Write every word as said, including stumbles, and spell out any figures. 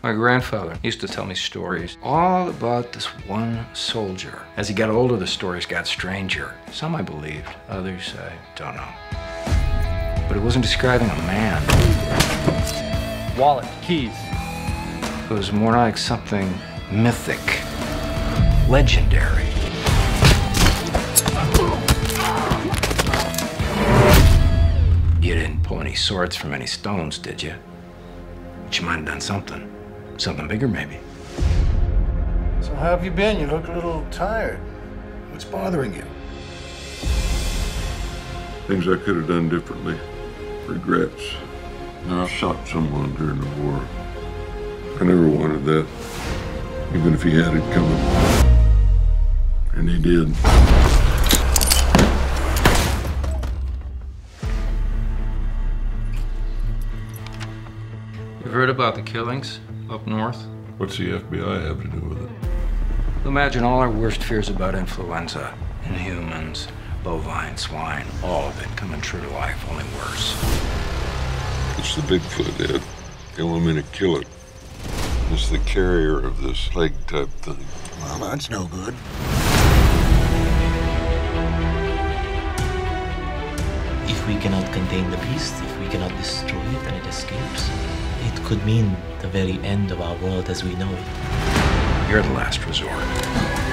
My grandfather used to tell me stories all about this one soldier. As he got older, the stories got stranger. Some I believed, others I don't know. But it wasn't describing a man. Wallet, keys. It was more like something mythic, legendary. You didn't pull any swords from any stones, did you? But you might have done something. Something bigger, maybe. So how have you been? You look a little tired. What's bothering you? Things I could have done differently. Regrets. I shot someone during the war. I never wanted that, even if he had it coming. And he did. You've heard about the killings up north? What's the F B I have to do with it? Imagine all our worst fears about influenza. In humans, bovine, swine, all of it coming true to life, only worse. It's the Bigfoot, Ed. They want me to kill it. It's the carrier of this plague type thing. Well, that's no good. If we cannot contain the beast, if we cannot destroy it and it escapes, it could mean the very end of our world as we know it. You're the last resort.